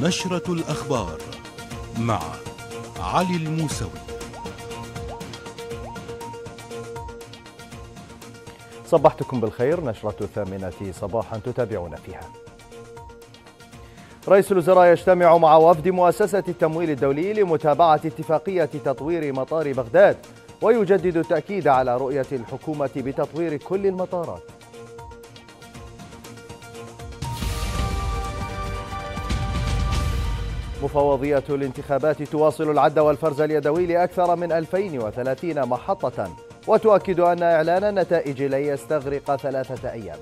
نشرة الأخبار مع علي الموسوي. صبحتكم بالخير. نشرة الثامنة صباحا تتابعون فيها. رئيس الوزراء يجتمع مع وفد مؤسسة التمويل الدولي لمتابعة اتفاقية تطوير مطار بغداد، ويجدد التأكيد على رؤية الحكومة بتطوير كل المطارات. مفوضية الانتخابات تواصل العد والفرز اليدوي لأكثر من 2030 محطة، وتؤكد أن إعلان النتائج لن يستغرق 3 أيام.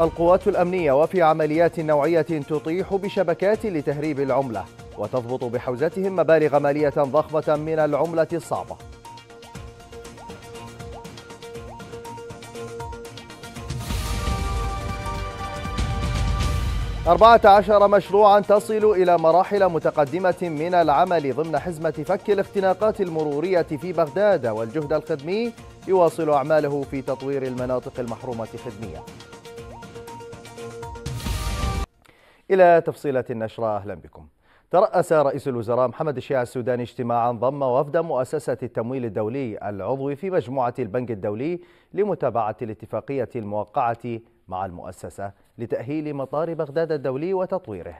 القوات الأمنية وفي عمليات نوعية تطيح بشبكات لتهريب العملة، وتضبط بحوزتهم مبالغ مالية ضخمة من العملة الصعبة. عشر مشروعا تصل إلى مراحل متقدمة من العمل ضمن حزمة فك الاختناقات المرورية في بغداد، والجهد الخدمي يواصل أعماله في تطوير المناطق المحرومة خدمية. إلى تفصيلات النشرة، أهلا بكم. ترأس رئيس الوزراء محمد شياع السوداني اجتماعا ضم وفد مؤسسة التمويل الدولي العضو في مجموعة البنك الدولي لمتابعة الاتفاقية الموقعة مع المؤسسة لتأهيل مطار بغداد الدولي وتطويره.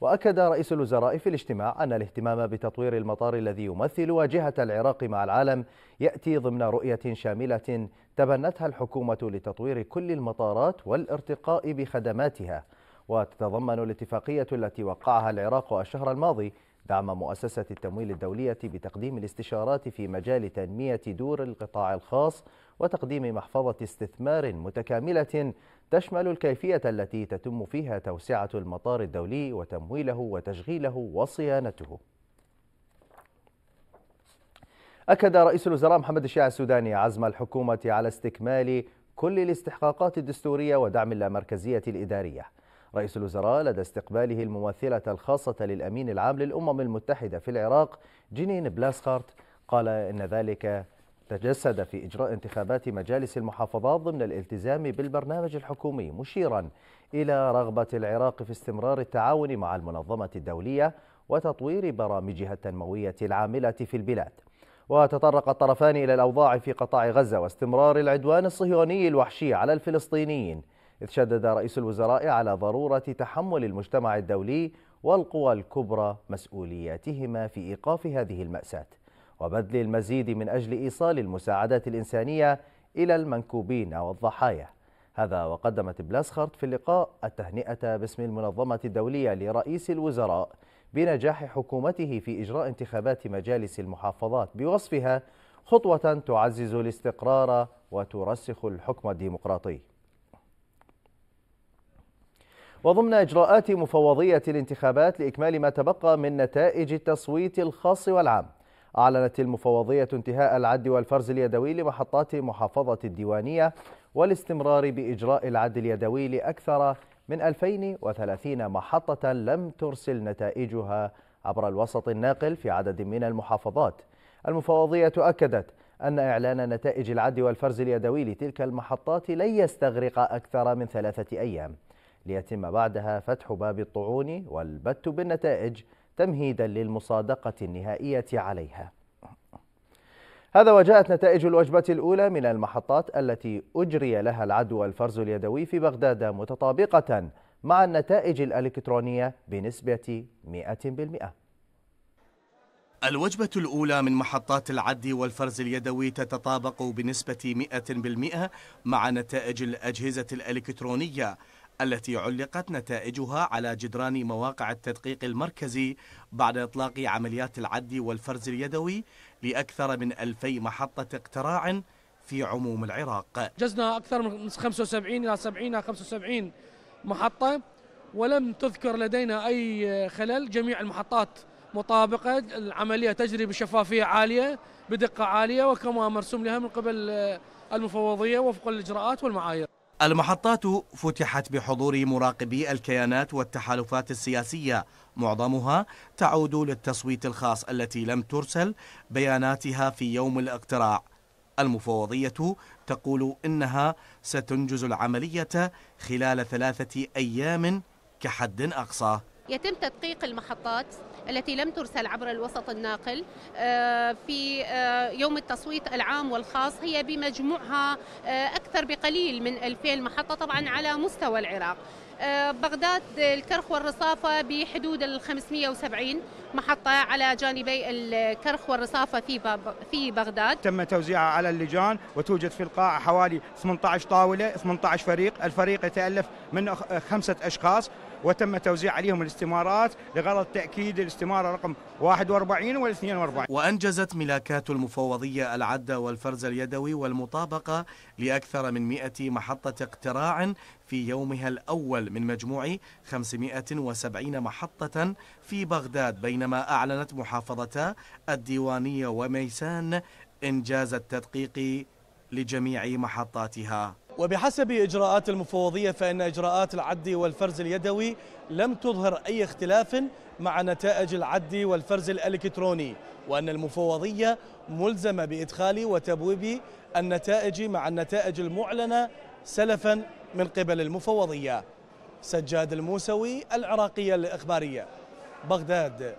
وأكد رئيس الوزراء في الاجتماع أن الاهتمام بتطوير المطار الذي يمثل واجهة العراق مع العالم يأتي ضمن رؤية شاملة تبنتها الحكومة لتطوير كل المطارات والارتقاء بخدماتها، وتتضمن الاتفاقية التي وقعها العراق الشهر الماضي دعم مؤسسة التمويل الدولية بتقديم الاستشارات في مجال تنمية دور القطاع الخاص وتقديم محفظة استثمار متكاملة تشمل الكيفية التي تتم فيها توسعة المطار الدولي وتمويله وتشغيله وصيانته. أكد رئيس الوزراء محمد شياع السوداني عزم الحكومة على استكمال كل الاستحقاقات الدستورية ودعم اللامركزية الإدارية. رئيس الوزراء لدى استقباله الممثلة الخاصة للأمين العام للأمم المتحدة في العراق جينين بلاسخارت قال إن ذلك تجسد في إجراء انتخابات مجالس المحافظات ضمن الالتزام بالبرنامج الحكومي، مشيرا إلى رغبة العراق في استمرار التعاون مع المنظمة الدولية وتطوير برامجها التنموية العاملة في البلاد. وتطرق الطرفان إلى الأوضاع في قطاع غزة واستمرار العدوان الصهيوني الوحشي على الفلسطينيين، إذ شدد رئيس الوزراء على ضرورة تحمل المجتمع الدولي والقوى الكبرى مسؤولياتهما في إيقاف هذه المأساة وبذل المزيد من أجل إيصال المساعدات الإنسانية إلى المنكوبين والضحايا. هذا وقدمت بلاسخارت في اللقاء التهنئة باسم المنظمة الدولية لرئيس الوزراء بنجاح حكومته في إجراء انتخابات مجالس المحافظات، بوصفها خطوة تعزز الاستقرار وترسخ الحكم الديمقراطي. وضمن إجراءات مفوضية الانتخابات لإكمال ما تبقى من نتائج التصويت الخاص والعام، أعلنت المفوضية انتهاء العد والفرز اليدوي لمحطات محافظة الديوانية والاستمرار بإجراء العد اليدوي لأكثر من 2030 محطة لم ترسل نتائجها عبر الوسط الناقل في عدد من المحافظات. المفوضية أكدت أن إعلان نتائج العد والفرز اليدوي لتلك المحطات لن يستغرق أكثر من 3 أيام، ليتم بعدها فتح باب الطعون والبت بالنتائج تمهيدا للمصادقة النهائية عليها. هذا وجاءت نتائج الوجبة الأولى من المحطات التي أجري لها العد والفرز اليدوي في بغداد متطابقة مع النتائج الإلكترونية بنسبة 100%. الوجبة الأولى من محطات العد والفرز اليدوي تتطابق بنسبة 100% مع نتائج الأجهزة الإلكترونية التي علقت نتائجها على جدران مواقع التدقيق المركزي بعد إطلاق عمليات العد والفرز اليدوي لأكثر من 2000 محطة اقتراع في عموم العراق. جزنا أكثر من 75 إلى 70 إلى 75 محطة، ولم تذكر لدينا أي خلل. جميع المحطات مطابقة، العملية تجري بشفافية عالية بدقة عالية وكما مرسوم لها من قبل المفوضية وفق الإجراءات والمعايير. المحطات فتحت بحضور مراقبي الكيانات والتحالفات السياسية، معظمها تعود للتصويت الخاص التي لم ترسل بياناتها في يوم الاقتراع. المفوضية تقول إنها ستنجز العملية خلال 3 أيام كحد أقصى. يتم تدقيق المحطات التي لم ترسل عبر الوسط الناقل في يوم التصويت العام والخاص، هي بمجموعها أكثر بقليل من 2000 محطة طبعا على مستوى العراق. بغداد الكرخ والرصافة بحدود ال 570 محطة على جانبي الكرخ والرصافة في بغداد. تم توزيعها على اللجان، وتوجد في القاعة حوالي 18 طاولة، 18 فريق، الفريق يتألف من 5 أشخاص، وتم توزيع عليهم الاستمارات لغرض تأكيد الاستمارة رقم 41 وال 42. وأنجزت ملاكات المفوضية العد والفرز اليدوي والمطابقة لأكثر من 100 محطة اقتراع في يومها الأول من مجموع 570 محطة في بغداد، بينما أعلنت محافظتا الديوانية وميسان إنجاز التدقيق لجميع محطاتها. وبحسب إجراءات المفوضية فإن إجراءات العد والفرز اليدوي لم تظهر أي اختلاف مع نتائج العد والفرز الإلكتروني، وأن المفوضية ملزمة بإدخال وتبويب النتائج مع النتائج المعلنة سلفا من قبل المفوضية. سجاد الموسوي، العراقية الإخبارية، بغداد.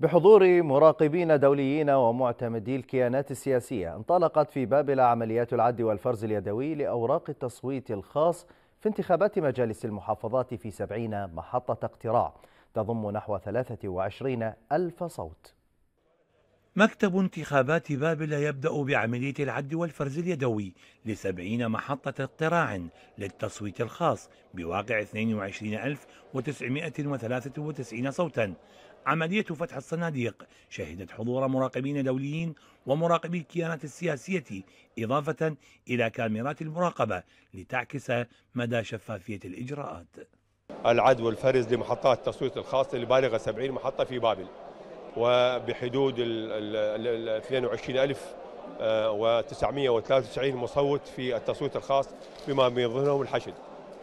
بحضور مراقبين دوليين ومعتمدي الكيانات السياسية، انطلقت في بابل عمليات العد والفرز اليدوي لأوراق التصويت الخاص في انتخابات مجالس المحافظات في 70 محطة اقتراع تضم نحو 23,000 صوت. مكتب انتخابات بابل يبدأ بعملية العد والفرز اليدوي ل70 محطة اقتراع للتصويت الخاص بواقع 22,993 صوتاً. عملية فتح الصناديق شهدت حضور مراقبين دوليين ومراقبي الكيانات السياسية، إضافة إلى كاميرات المراقبة لتعكس مدى شفافية الإجراءات. العد والفرز لمحطات التصويت الخاصة البالغة 70 محطة في بابل، وبحدود ال 22,993 مصوت في التصويت الخاص بما من ضمنهم الحشد.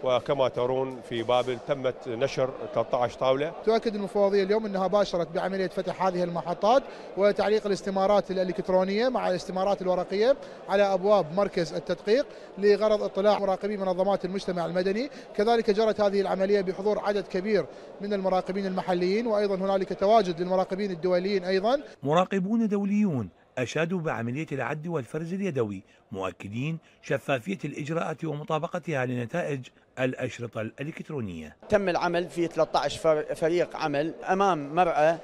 وكما ترون في بابل تمت نشر 13 طاولة. تؤكد المفوضية اليوم أنها باشرت بعملية فتح هذه المحطات وتعليق الاستمارات الإلكترونية مع الاستمارات الورقية على أبواب مركز التدقيق لغرض اطلاع مراقبي منظمات المجتمع المدني. كذلك جرت هذه العملية بحضور عدد كبير من المراقبين المحليين، وأيضا هنالك تواجد للمراقبين الدوليين. أيضا مراقبون دوليون أشادوا بعملية العد والفرز اليدوي مؤكدين شفافية الإجراءات ومطابقتها لنتائج الأشرطة الإلكترونية. تم العمل في 13 فريق عمل أمام مرأة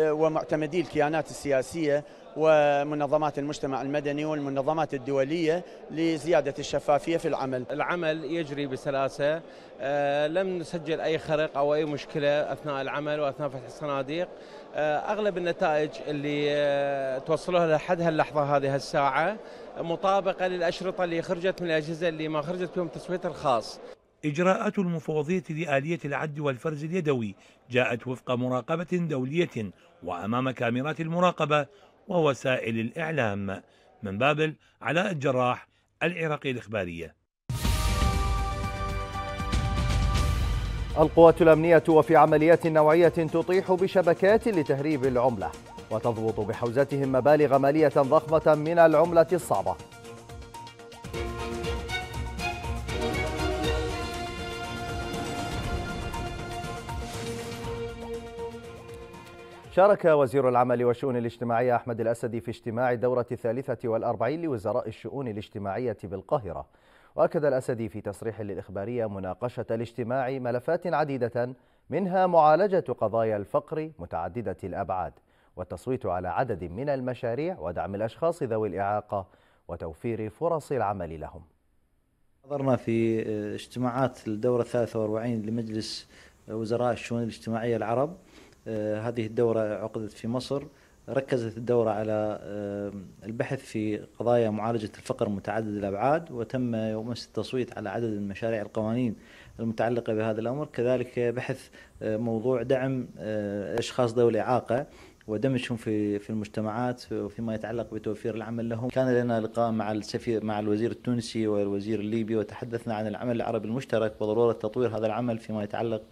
ومعتمدي الكيانات السياسية ومنظمات المجتمع المدني والمنظمات الدولية لزيادة الشفافية في العمل. العمل يجري بسلاسة، لم نسجل أي خرق أو أي مشكلة أثناء العمل وأثناء فتح الصناديق. أغلب النتائج اللي توصلوها لحد هاللحظة هذه الساعة مطابقة للأشرطة اللي خرجت من الأجهزة اللي ما خرجت بهم التصويت الخاص. إجراءات المفوضية لآلية العد والفرز اليدوي جاءت وفق مراقبة دولية وأمام كاميرات المراقبة ووسائل الإعلام. من بابل، علاء الجراح، العراقية الإخبارية. القوات الأمنية وفي عمليات نوعية تطيح بشبكات لتهريب العملة، وتضبط بحوزتهم مبالغ مالية ضخمة من العملة الصعبة. شارك وزير العمل والشؤون الاجتماعية أحمد الأسدي في اجتماع الدورة 43 لوزراء الشؤون الاجتماعية بالقاهرة، وأكد الأسدي في تصريح للإخبارية مناقشة الاجتماع ملفات عديدة منها معالجة قضايا الفقر متعددة الأبعاد والتصويت على عدد من المشاريع ودعم الأشخاص ذوي الإعاقة وتوفير فرص العمل لهم. حضرنا في اجتماعات الدورة 43 لمجلس وزراء الشؤون الاجتماعية العرب. هذه الدورة عقدت في مصر ركزت الدورة على البحث في قضايا معالجة الفقر متعدد الأبعاد، وتم يوم أمس التصويت على عدد من مشاريع القوانين المتعلقة بهذا الأمر، كذلك بحث موضوع دعم أشخاص ذوي الإعاقة ودمجهم في المجتمعات وفيما يتعلق بتوفير العمل لهم. كان لنا لقاء مع السفير مع الوزير التونسي والوزير الليبي، وتحدثنا عن العمل العربي المشترك وضرورة تطوير هذا العمل فيما يتعلق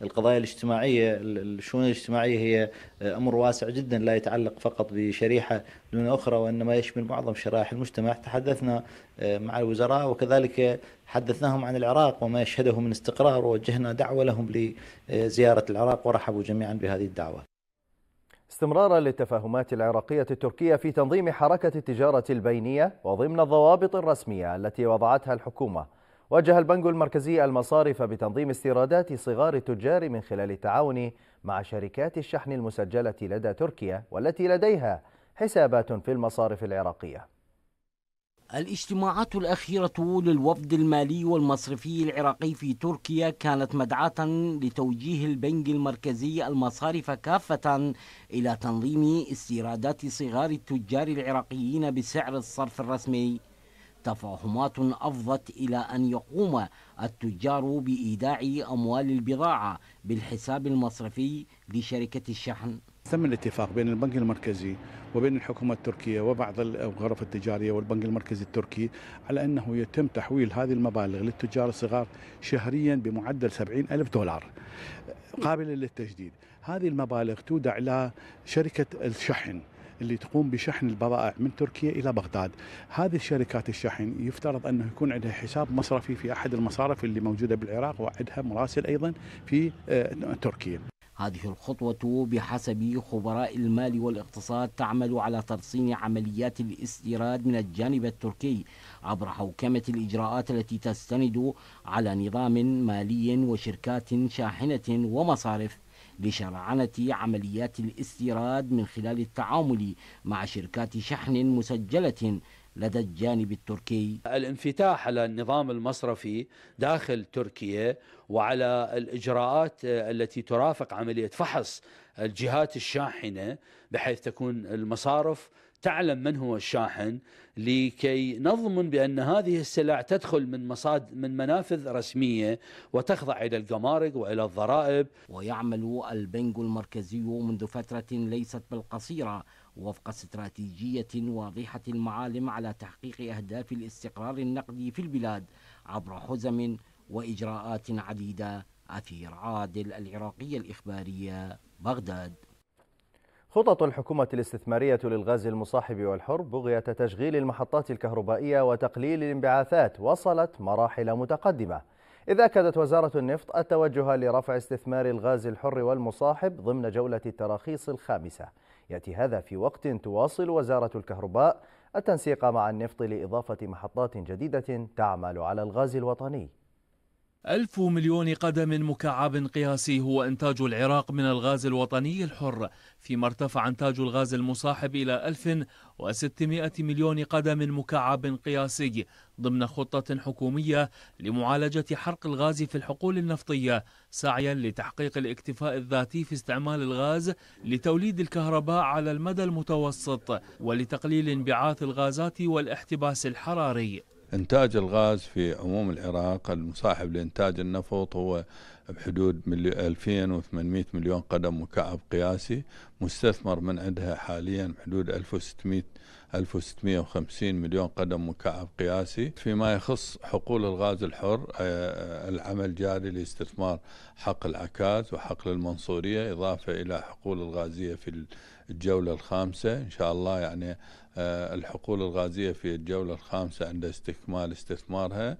بالقضايا الاجتماعية. الشؤون الاجتماعية هي أمر واسع جدا لا يتعلق فقط بشريحة دون أخرى، وإنما يشمل معظم شرائح المجتمع. تحدثنا مع الوزراء وكذلك حدثناهم عن العراق وما يشهده من استقرار، ووجهنا دعوة لهم لزيارة العراق ورحبوا جميعا بهذه الدعوة. استمرارا للتفاهمات العراقية التركية في تنظيم حركة التجارة البينية وضمن الضوابط الرسمية التي وضعتها الحكومة، وجه البنك المركزي المصارف بتنظيم استيرادات صغار التجار من خلال التعاون مع شركات الشحن المسجلة لدى تركيا والتي لديها حسابات في المصارف العراقية. الاجتماعات الأخيرة للوفد المالي والمصرفي العراقي في تركيا كانت مدعاة لتوجيه البنك المركزي المصارف كافة إلى تنظيم استيرادات صغار التجار العراقيين بسعر الصرف الرسمي. تفاهمات أفضت إلى أن يقوم التجار بإيداع أموال البضاعة بالحساب المصرفي لشركة الشحن. تم الاتفاق بين البنك المركزي وبين الحكومة التركية وبعض الغرف التجارية والبنك المركزي التركي على أنه يتم تحويل هذه المبالغ للتجار الصغار شهريا بمعدل 70,000 دولار قابلة للتجديد. هذه المبالغ تودع إلى شركة الشحن اللي تقوم بشحن البضائع من تركيا إلى بغداد. هذه الشركات الشحن يفترض أنه يكون عندها حساب مصرفي في أحد المصارف اللي موجودة بالعراق وعندها مراسل أيضا في تركيا. هذه الخطوة بحسب خبراء المال والاقتصاد تعمل على ترصين عمليات الاستيراد من الجانب التركي عبر حوكمة الإجراءات التي تستند على نظام مالي وشركات شاحنة ومصارف لشرعنة عمليات الاستيراد من خلال التعامل مع شركات شحن مسجلة لدى الجانب التركي. الانفتاح على النظام المصرفي داخل تركيا وعلى الإجراءات التي ترافق عملية فحص الجهات الشاحنة بحيث تكون المصارف تعلم من هو الشاحن لكي نضمن بأن هذه السلع تدخل من منافذ رسمية وتخضع إلى الجمارك وإلى الضرائب. ويعمل البنك المركزي منذ فترة ليست بالقصيرة وفق استراتيجية واضحة المعالم على تحقيق أهداف الاستقرار النقدي في البلاد عبر حزم وإجراءات عديدة. أثير عادل، العراقية الإخبارية، بغداد. خطط الحكومة الاستثمارية للغاز المصاحب والحر بغية تشغيل المحطات الكهربائية وتقليل الانبعاثات وصلت مراحل متقدمة، إذ أكدت وزارة النفط التوجه لرفع استثمار الغاز الحر والمصاحب ضمن جولة التراخيص الخامسة. يأتي هذا في وقت تواصل وزارة الكهرباء التنسيق مع النفط لإضافة محطات جديدة تعمل على الغاز الوطني. 1,000 مليون قدم مكعب قياسي هو إنتاج العراق من الغاز الوطني الحر، فيما ارتفع إنتاج الغاز المصاحب إلى 1,600 مليون قدم مكعب قياسي ضمن خطة حكومية لمعالجة حرق الغاز في الحقول النفطية سعيا لتحقيق الاكتفاء الذاتي في استعمال الغاز لتوليد الكهرباء على المدى المتوسط ولتقليل انبعاث الغازات والاحتباس الحراري. إنتاج الغاز في عموم العراق المصاحب لإنتاج النفط هو بحدود 2800 مليون قدم مكعب قياسي، مستثمر من عندها حاليا بحدود 1650 مليون قدم مكعب قياسي. فيما يخص حقول الغاز الحر، العمل جاري لاستثمار حقل عكاز وحقل المنصورية إضافة إلى حقول الغازية في الجولة الخامسة. إن شاء الله يعني الحقول الغازية في الجولة الخامسة عند استكمال استثمارها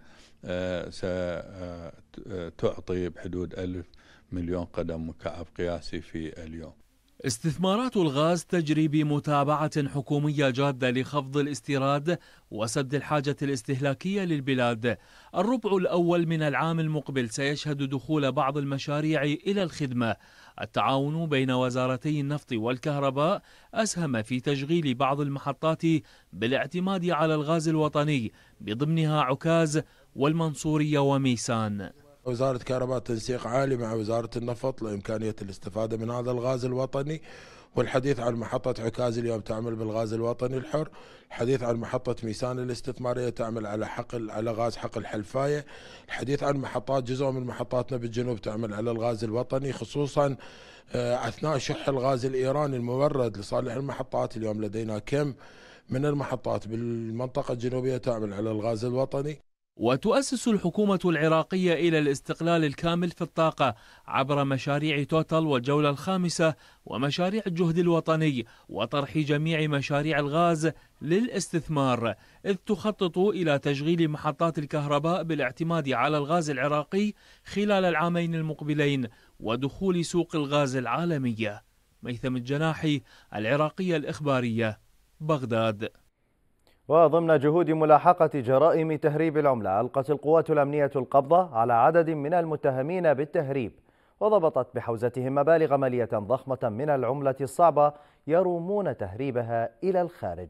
ستعطي بحدود 1,000 مليون قدم مكعب قياسي في اليوم. استثمارات الغاز تجري بمتابعة حكومية جادة لخفض الاستيراد وسد الحاجة الاستهلاكية للبلاد. الربع الأول من العام المقبل سيشهد دخول بعض المشاريع إلى الخدمة. التعاون بين وزارتي النفط والكهرباء أسهم في تشغيل بعض المحطات بالاعتماد على الغاز الوطني بضمنها عكاز والمنصورية وميسان. وزارة كهرباء تنسيق عالي مع وزارة النفط لإمكانية الاستفادة من هذا الغاز الوطني، والحديث عن محطة عكاز اليوم تعمل بالغاز الوطني الحر، الحديث عن محطة ميسان الاستثمارية تعمل على غاز حقل حلفاية، الحديث عن محطات جزء من محطاتنا بالجنوب تعمل على الغاز الوطني، خصوصا أثناء شح الغاز الإيراني المورد لصالح المحطات. اليوم لدينا كم من المحطات بالمنطقة الجنوبية تعمل على الغاز الوطني. وتؤسس الحكومة العراقية إلى الاستقلال الكامل في الطاقة عبر مشاريع توتال والجولة الخامسة ومشاريع الجهد الوطني وطرح جميع مشاريع الغاز للاستثمار، إذ تخطط إلى تشغيل محطات الكهرباء بالاعتماد على الغاز العراقي خلال العامين المقبلين ودخول سوق الغاز العالمية. ميثم الجناحي، العراقية الإخبارية، بغداد. وضمن جهود ملاحقة جرائم تهريب العملة، ألقت القوات الأمنية القبضة على عدد من المتهمين بالتهريب وضبطت بحوزتهم مبالغ مالية ضخمة من العملة الصعبة يرومون تهريبها إلى الخارج.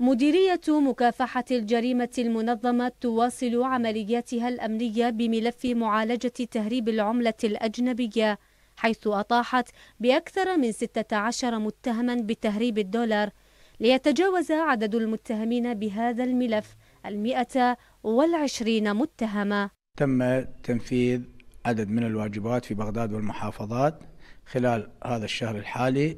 مديرية مكافحة الجريمة المنظمة تواصل عملياتها الأمنية بملف معالجة تهريب العملة الأجنبية، حيث أطاحت بأكثر من 16 متهما بتهريب الدولار، ليتجاوز عدد المتهمين بهذا الملف 120 متهما. تم تنفيذ عدد من الواجبات في بغداد والمحافظات خلال هذا الشهر الحالي.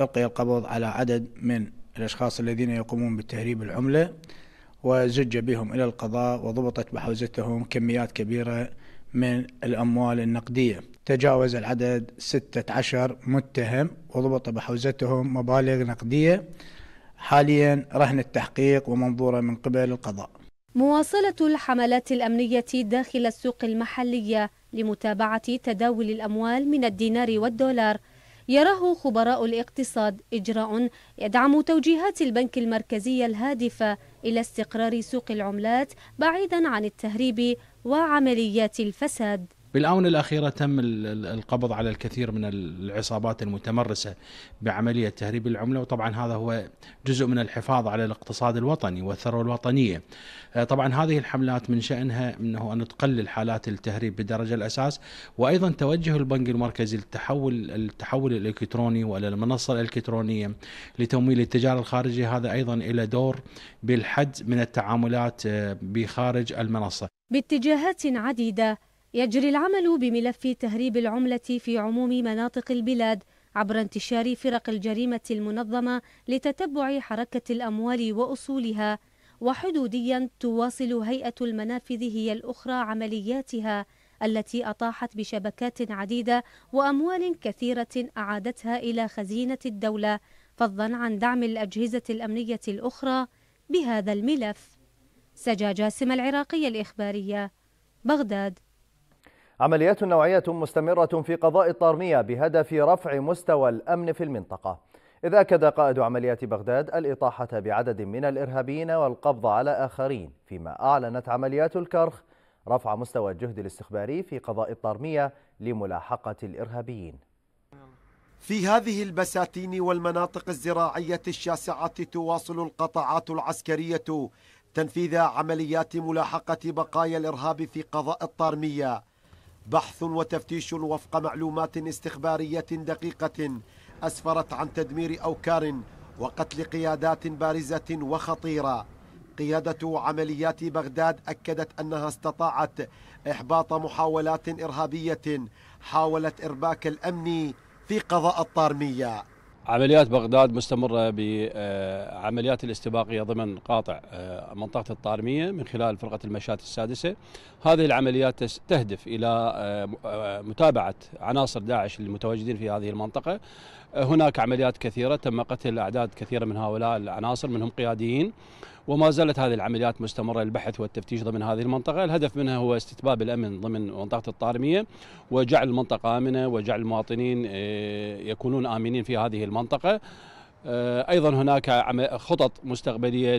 ألقي القبض على عدد من الأشخاص الذين يقومون بتهريب العملة وزج بهم إلى القضاء وضبطت بحوزتهم كميات كبيرة من الأموال النقدية. تجاوز العدد 16 متهم وضبط بحوزتهم مبالغ نقدية حاليا رهن التحقيق ومنظورة من قبل القضاء. مواصلة الحملات الأمنية داخل السوق المحلية لمتابعة تداول الأموال من الدينار والدولار، يراه خبراء الاقتصاد إجراء يدعم توجيهات البنك المركزي الهادفة إلى استقرار سوق العملات بعيدا عن التهريب وعمليات الفساد. بالآونة الأخيرة تم القبض على الكثير من العصابات المتمرسة بعملية تهريب العملة، وطبعا هذا هو جزء من الحفاظ على الاقتصاد الوطني والثروة الوطنية. طبعا هذه الحملات من شأنها أنه أن تقلل حالات التهريب بدرجة الأساس، وأيضا توجه البنك المركزي للتحول الإلكتروني وإلى المنصة الإلكترونية لتمويل التجارة الخارجية، هذا أيضا إلى دور بالحد من التعاملات بخارج المنصة. باتجاهات عديدة يجري العمل بملف تهريب العملة في عموم مناطق البلاد عبر انتشار فرق الجريمة المنظمة لتتبع حركة الأموال وأصولها، وحدوديا تواصل هيئة المنافذ هي الأخرى عملياتها التي أطاحت بشبكات عديدة وأموال كثيرة أعادتها إلى خزينة الدولة، فضلا عن دعم الأجهزة الأمنية الأخرى بهذا الملف. سجا جاسم، العراقية الإخبارية، بغداد. عمليات نوعية مستمرة في قضاء الطارمية بهدف رفع مستوى الأمن في المنطقة، إذ أكد قائد عمليات بغداد الإطاحة بعدد من الإرهابيين والقبض على آخرين، فيما أعلنت عمليات الكرخ رفع مستوى الجهد الاستخباري في قضاء الطارمية لملاحقة الإرهابيين. في هذه البساتين والمناطق الزراعية الشاسعة تواصل القطاعات العسكرية تنفيذ عمليات ملاحقة بقايا الإرهاب في قضاء الطارمية، بحث وتفتيش وفق معلومات استخبارية دقيقة أسفرت عن تدمير أوكار وقتل قيادات بارزة وخطيرة. قيادة عمليات بغداد أكدت أنها استطاعت إحباط محاولات إرهابية حاولت إرباك الأمن في قضاء الطارمية. عمليات بغداد مستمرة بعمليات الاستباقية ضمن قاطع منطقة الطارمية من خلال فرقة المشاة السادسة. هذه العمليات تهدف إلى متابعة عناصر داعش المتواجدين في هذه المنطقة. هناك عمليات كثيرة تم قتل أعداد كثيرة من هؤلاء العناصر منهم قياديين، وما زالت هذه العمليات مستمرة للبحث والتفتيش ضمن هذه المنطقة. الهدف منها هو استتباب الأمن ضمن منطقة الطارمية وجعل المنطقة آمنة وجعل المواطنين يكونون آمنين في هذه المنطقة. أيضا هناك خطط مستقبلية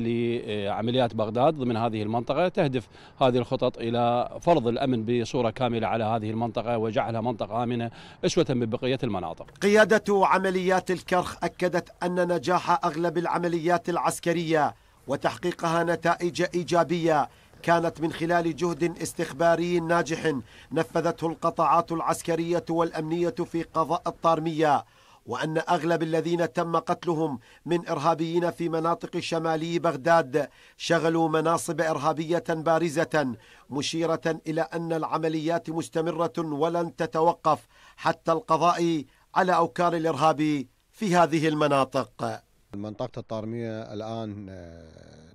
لعمليات بغداد ضمن هذه المنطقة، تهدف هذه الخطط إلى فرض الأمن بصورة كاملة على هذه المنطقة وجعلها منطقة آمنة أسوة ببقية المناطق. قيادة عمليات الكرخ أكدت أن نجاح أغلب العمليات العسكرية وتحقيقها نتائج إيجابية كانت من خلال جهد استخباري ناجح نفذته القطاعات العسكرية والأمنية في قضاء الطارمية، وأن أغلب الذين تم قتلهم من إرهابيين في مناطق شمالي بغداد شغلوا مناصب إرهابية بارزة، مشيرة إلى أن العمليات مستمرة ولن تتوقف حتى القضاء على أوكار الإرهاب في هذه المناطق. منطقة الطارمية الآن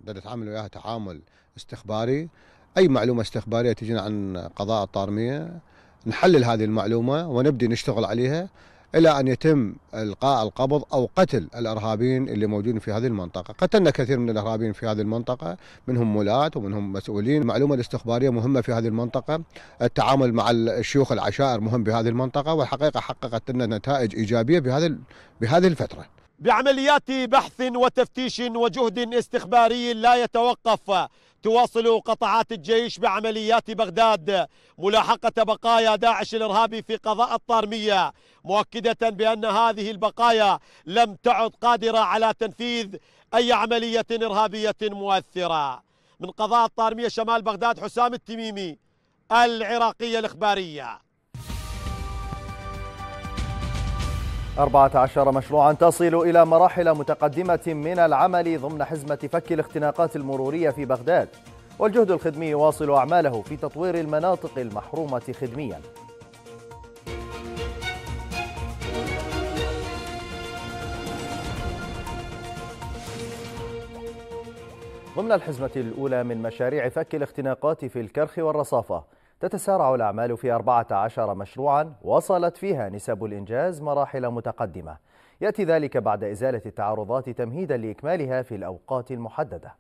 نتعامل وياها تعامل استخباري، أي معلومة استخبارية تجينا عن قضاء الطارمية نحلل هذه المعلومة ونبدأ نشتغل عليها إلى أن يتم إلقاء القبض أو قتل الإرهابيين اللي موجودين في هذه المنطقة. قتلنا كثير من الإرهابيين في هذه المنطقة، منهم ملاة ومنهم مسؤولين. المعلومة الاستخبارية مهمة في هذه المنطقة، التعامل مع الشيوخ العشائر مهم بهذه المنطقة، والحقيقة حققت لنا نتائج إيجابية بهذه الفترة. بعمليات بحث وتفتيش وجهد استخباري لا يتوقف، تواصل قطاعات الجيش بعمليات بغداد ملاحقة بقايا داعش الإرهابي في قضاء الطارمية، مؤكدة بأن هذه البقايا لم تعد قادرة على تنفيذ أي عملية إرهابية مؤثرة. من قضاء الطارمية شمال بغداد، حسام التميمي، العراقية الإخبارية. 14 مشروعا تصل إلى مراحل متقدمة من العمل ضمن حزمة فك الاختناقات المرورية في بغداد، والجهد الخدمي يواصل أعماله في تطوير المناطق المحرومة خدميا. ضمن الحزمة الأولى من مشاريع فك الاختناقات في الكرخ والرصافة تتسارع الأعمال في 14 مشروعا وصلت فيها نسب الإنجاز مراحل متقدمة، يأتي ذلك بعد إزالة التعارضات تمهيدا لإكمالها في الأوقات المحددة.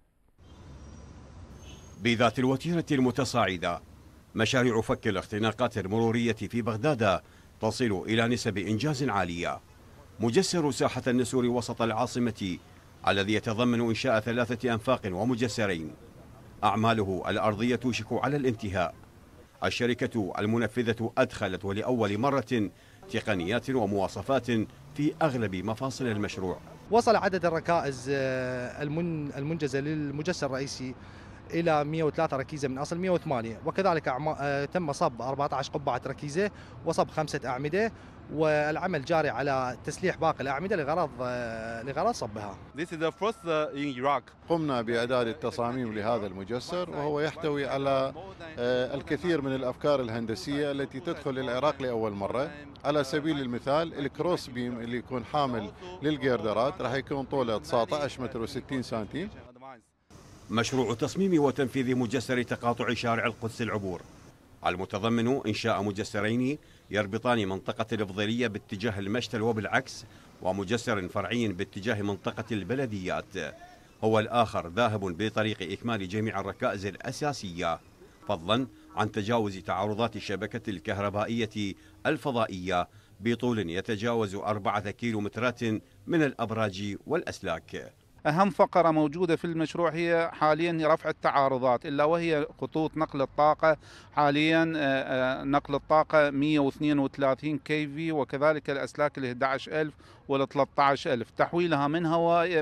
بذات الوتيرة المتصاعدة مشاريع فك الاختناقات المرورية في بغداد تصل إلى نسب إنجاز عالية. مجسر ساحة النسور وسط العاصمة الذي يتضمن إنشاء 3 أنفاق ومجسرين أعماله الأرضية توشك على الانتهاء. الشركة المنفذة أدخلت ولأول مرة تقنيات ومواصفات في أغلب مفاصل المشروع. وصل عدد الركائز المنجزة للمجسر الرئيسي إلى 103 ركيزة من أصل 108، وكذلك تم صب 14 قبعة ركيزة وصب 5 أعمدة، والعمل جاري على تسليح باقي الأعمدة لغرض صبها. قمنا بإعداد التصاميم لهذا المجسر، وهو يحتوي على الكثير من الأفكار الهندسية التي تدخل للعراق لأول مرة. على سبيل المثال الكروس بيم اللي يكون حامل للجيردرات راح يكون طوله 19 متر و60 سنتيم. مشروع تصميم وتنفيذ مجسر تقاطع شارع القدس العبور المتضمن إنشاء مجسرين يربطان منطقة الإفضلية باتجاه المشتل وبالعكس، ومجسر فرعي باتجاه منطقة البلديات، هو الآخر ذاهب بطريق إكمال جميع الركائز الأساسية، فضلا عن تجاوز تعارضات الشبكة الكهربائية الفضائية بطول يتجاوز 4 كيلومترات من الأبراج والأسلاك. أهم فقرة موجودة في المشروع هي حاليا رفع التعارضات، إلا وهي خطوط نقل الطاقة. حاليا نقل الطاقة 132 كيفي، وكذلك الأسلاك ال 11000 وال 13000 تحويلها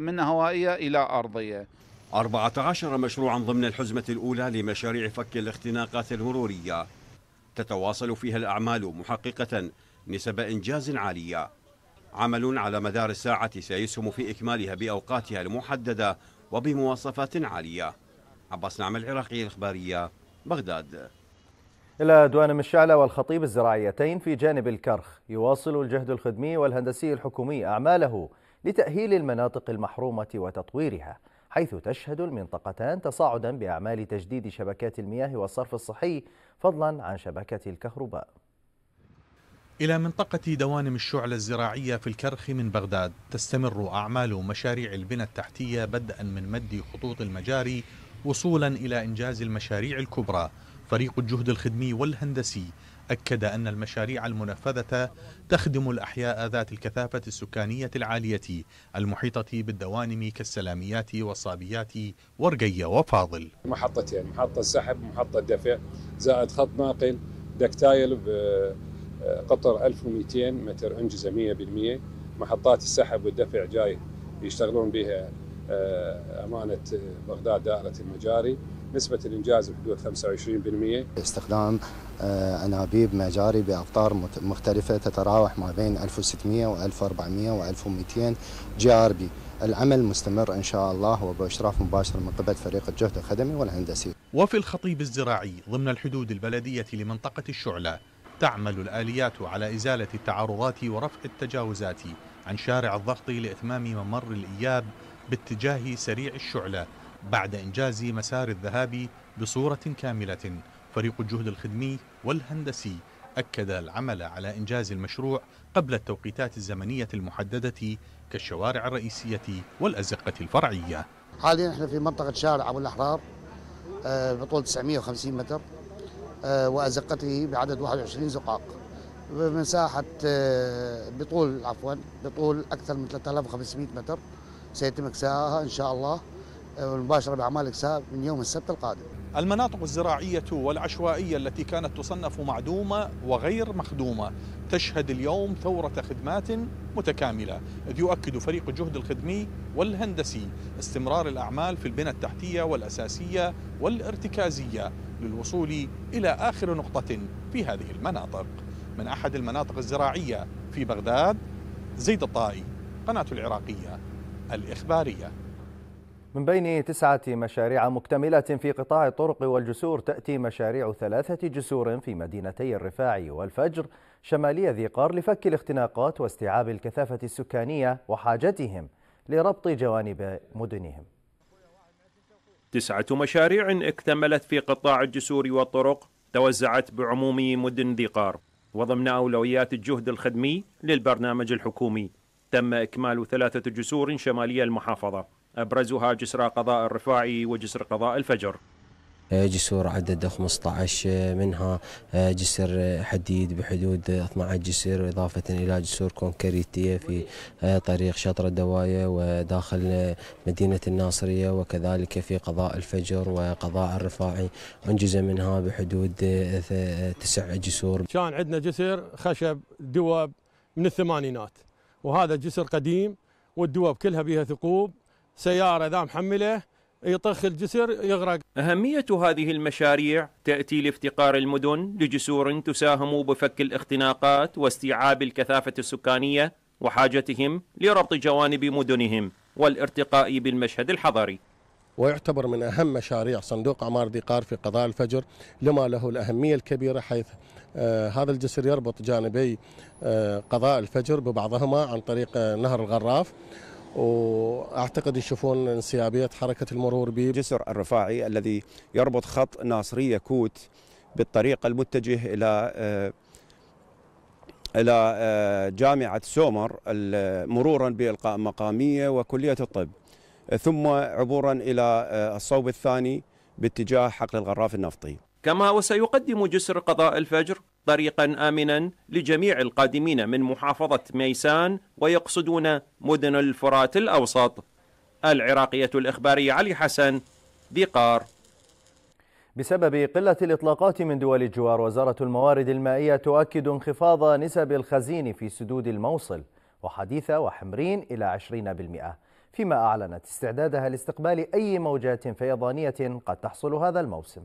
من هوائية إلى أرضية. 14 مشروعا ضمن الحزمة الأولى لمشاريع فك الاختناقات المرورية تتواصل فيها الأعمال محققة نسب إنجاز عالية. عمل على مدار الساعة سيسهم في إكمالها بأوقاتها المحددة وبمواصفات عالية. عباس نعم، العراقية الإخبارية، بغداد. إلى دوانم الشعلة والخطيب الزراعيتين في جانب الكرخ، يواصل الجهد الخدمي والهندسي الحكومي أعماله لتأهيل المناطق المحرومة وتطويرها، حيث تشهد المنطقتان تصاعدا بأعمال تجديد شبكات المياه والصرف الصحي، فضلا عن شبكة الكهرباء. إلى منطقة دوانم الشعلة الزراعية في الكرخ من بغداد تستمر أعمال مشاريع البنى التحتية، بدءا من مد خطوط المجاري وصولا إلى إنجاز المشاريع الكبرى. فريق الجهد الخدمي والهندسي أكد أن المشاريع المنفذة تخدم الأحياء ذات الكثافة السكانية العالية المحيطة بالدوانم كالسلاميات والصابيات ورقية وفاضل. محطتين، محطة سحب ومحطة دفع، زائد خط ناقل دكتايل قطر 1200 متر انجزه 100%. محطات السحب والدفع جاي يشتغلون بها امانه بغداد دائره المجاري، نسبة الإنجاز بحدود 25%. استخدام أنابيب مجاري بأقطار مختلفة تتراوح ما بين 1600 و1400 و1200 GRB. العمل مستمر إن شاء الله وبإشراف مباشر من قبل فريق الجهد الخدمي والهندسي. وفي الخطيب الزراعي ضمن الحدود البلدية لمنطقة الشعلة تعمل الآليات على إزالة التعارضات ورفع التجاوزات عن شارع الضغط لإتمام ممر الإياب باتجاه سريع الشعلة بعد إنجاز مسار الذهاب بصورة كاملة. فريق الجهد الخدمي والهندسي أكد العمل على إنجاز المشروع قبل التوقيتات الزمنية المحددة كالشوارع الرئيسية والأزقة الفرعية. حاليا احنا في منطقة شارع أبو الأحرار بطول 950 متر وأزقته بعدد 21 زقاق بمساحة بطول أكثر من 3500 متر، سيتم إكساءها إن شاء الله والمباشرة بأعمال إكساء من يوم السبت القادم. المناطق الزراعية والعشوائية التي كانت تصنف معدومة وغير مخدومة تشهد اليوم ثورة خدمات متكاملة، إذ يؤكد فريق الجهد الخدمي والهندسي استمرار الأعمال في البنى التحتية والأساسية والارتكازية للوصول إلى آخر نقطة في هذه المناطق. من أحد المناطق الزراعية في بغداد، زيد الطائي، قناة العراقية الإخبارية. من بين 9 مشاريع مكتملة في قطاع الطرق والجسور تأتي مشاريع 3 جسور في مدينتي الرفاعي والفجر شمالي ذي قار لفك الاختناقات واستيعاب الكثافة السكانية وحاجتهم لربط جوانب مدنهم. 9 مشاريع اكتملت في قطاع الجسور والطرق توزعت بعموم مدن ذي قار، وضمن أولويات الجهد الخدمي للبرنامج الحكومي تم إكمال 3 جسور شمالية المحافظة أبرزها جسر قضاء الرفاعي وجسر قضاء الفجر. جسور عدد 15 منها جسر حديد بحدود 12 جسر، إضافة إلى جسور كونكريتية في طريق شطر الدواية وداخل مدينة الناصرية، وكذلك في قضاء الفجر وقضاء الرفاعي أنجز منها بحدود 9 جسور. كان عندنا جسر خشب دواب من الثمانينات، وهذا جسر قديم والدواب كلها بها ثقوب، سيارة إذا محملة يطخ الجسر يغرق. أهمية هذه المشاريع تأتي لافتقار المدن لجسور تساهم بفك الاختناقات واستيعاب الكثافة السكانية وحاجتهم لربط جوانب مدنهم والارتقاء بالمشهد الحضري. ويعتبر من أهم مشاريع صندوق أعمار ذي قار في قضاء الفجر لما له الأهمية الكبيرة، حيث هذا الجسر يربط جانبي قضاء الفجر ببعضهما عن طريق نهر الغراف، وأعتقد يشوفون انسيابية حركة المرور به. جسر الرفاعي الذي يربط خط ناصرية كوت بالطريق المتجه إلى جامعة سومر مرورا بالقاء مقامية وكلية الطب، ثم عبورا إلى الصوب الثاني باتجاه حقل الغراف النفطي. كما وسيقدم جسر قضاء الفجر طريقا آمنا لجميع القادمين من محافظة ميسان ويقصدون مدن الفرات الأوسط. العراقية الإخبارية، علي حسن، ذي قار. بسبب قلة الإطلاقات من دول الجوار، وزارة الموارد المائية تؤكد انخفاض نسب الخزين في سدود الموصل وحديثة وحمرين إلى 20%، فيما أعلنت استعدادها لاستقبال أي موجات فيضانية قد تحصل هذا الموسم.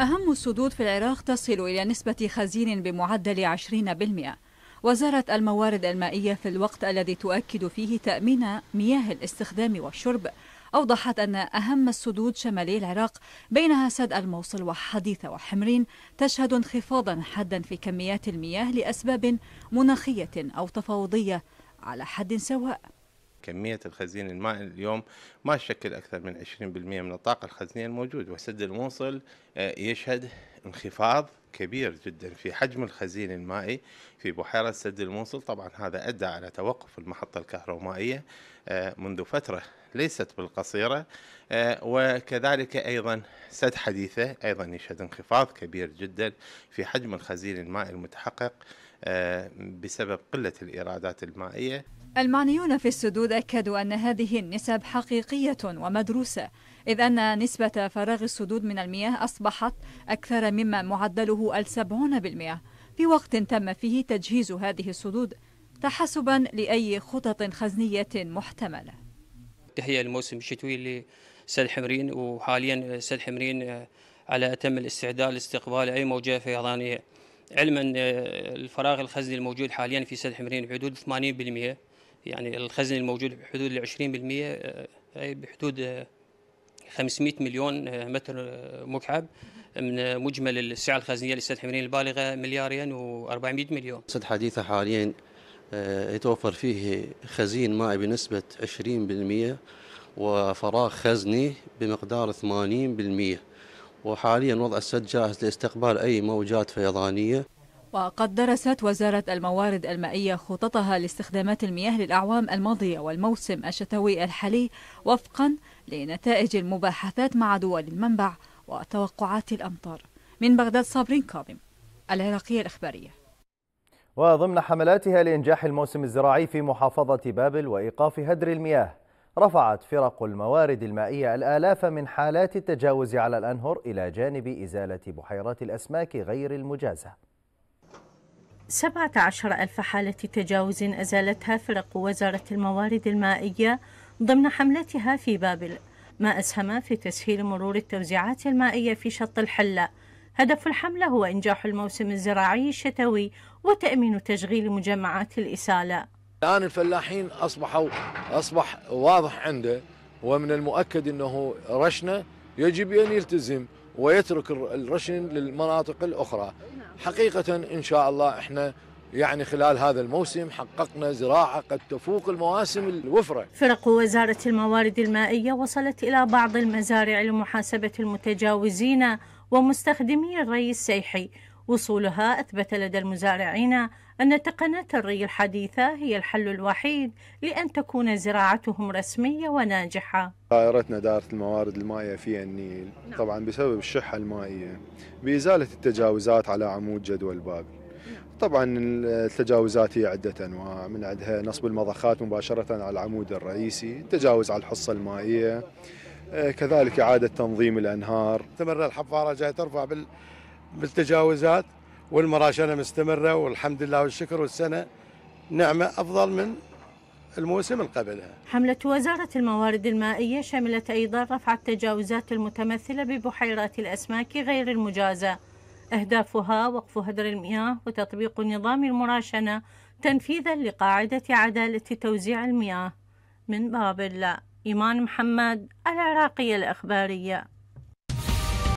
أهم السدود في العراق تصل إلى نسبة خزين بمعدل 20%. وزارة الموارد المائية في الوقت الذي تؤكد فيه تأمين مياه الاستخدام والشرب أوضحت أن أهم السدود شمالي العراق بينها سد الموصل وحديثة وحمرين تشهد انخفاضا حادا في كميات المياه لأسباب مناخية أو تفاوضية على حد سواء. كمية الخزين المائي اليوم ما تشكل أكثر من 20% من الطاقة الخزنية الموجود، وسد الموصل يشهد انخفاض كبير جدا في حجم الخزين المائي في بحيرة سد الموصل. طبعا هذا أدى على توقف المحطة الكهرومائية منذ فترة ليست بالقصيرة، وكذلك أيضا سد حديثة أيضا يشهد انخفاض كبير جدا في حجم الخزين المائي المتحقق بسبب قلة الإيرادات المائية. المعنيون في السدود أكدوا أن هذه النسب حقيقية ومدروسة، إذ أن نسبة فراغ السدود من المياه أصبحت أكثر مما معدله 70% في وقت تم فيه تجهيز هذه السدود تحسبا لأي خطط خزنية محتملة. تهيئة الموسم الشتوي لسد حمرين، وحاليا سد حمرين على أتم الاستعداد لاستقبال أي موجة فيضانية، علما الفراغ الخزني الموجود حاليا في سد حمرين بحدود 80%، يعني الخزن الموجود بحدود 20%، أي بحدود 500 مليون متر مكعب من مجمل السعة الخزنية لسد حمرين البالغة 2,400,000,000. سد حديثة حاليا يتوفر فيه خزين مائي بنسبة 20% وفراغ خزني بمقدار 80%، وحاليا وضع السد جاهز لاستقبال أي موجات فيضانية. وقد درست وزارة الموارد المائية خططها لاستخدامات المياه للأعوام الماضية والموسم الشتوي الحالي وفقا لنتائج المباحثات مع دول المنبع وتوقعات الأمطار. من بغداد صابرين كاظم، العراقية الإخبارية. وضمن حملاتها لإنجاح الموسم الزراعي في محافظة بابل وإيقاف هدر المياه، رفعت فرق الموارد المائية الآلاف من حالات التجاوز على الأنهر إلى جانب إزالة بحيرات الأسماك غير المجازة. 17,000 حالة تجاوز أزالتها فرق وزارة الموارد المائية ضمن حملتها في بابل، ما أسهم في تسهيل مرور التوزيعات المائية في شط الحلة. هدف الحملة هو إنجاح الموسم الزراعي الشتوي وتأمين تشغيل مجمعات الإسالة. الآن الفلاحين أصبح واضح عنده ومن المؤكد أنه رشنه يجب أن يلتزم ويترك الرشن للمناطق الأخرى. حقيقة إن شاء الله إحنا يعني خلال هذا الموسم حققنا زراعة قد تفوق المواسم الوفرة. فرق وزارة الموارد المائية وصلت إلى بعض المزارع لمحاسبة المتجاوزين ومستخدمي الري السيحي. وصولها أثبت لدى المزارعين أن تقنيات الري الحديثة هي الحل الوحيد لأن تكون زراعتهم رسمية وناجحة. دائرتنا دائرة الموارد المائية في النيل طبعا بسبب الشحة المائية بإزالة التجاوزات على عمود جدول بابل. طبعا التجاوزات هي عدة أنواع، من عندها نصب المضخات مباشرة على العمود الرئيسي، التجاوز على الحصة المائية، كذلك إعادة تنظيم الأنهار. استمر الحفارة جاي ترفع بالتجاوزات والمراشنة مستمرة، والحمد لله والشكر والسنة نعمة أفضل من الموسم اللي قبلها. حملة وزارة الموارد المائية شملت أيضا رفع التجاوزات المتمثلة ببحيرات الأسماك غير المجازة. أهدافها وقف هدر المياه وتطبيق نظام المراشنة تنفيذا لقاعدة عدالة توزيع المياه. من باب الله، إيمان محمد، العراقية الإخبارية.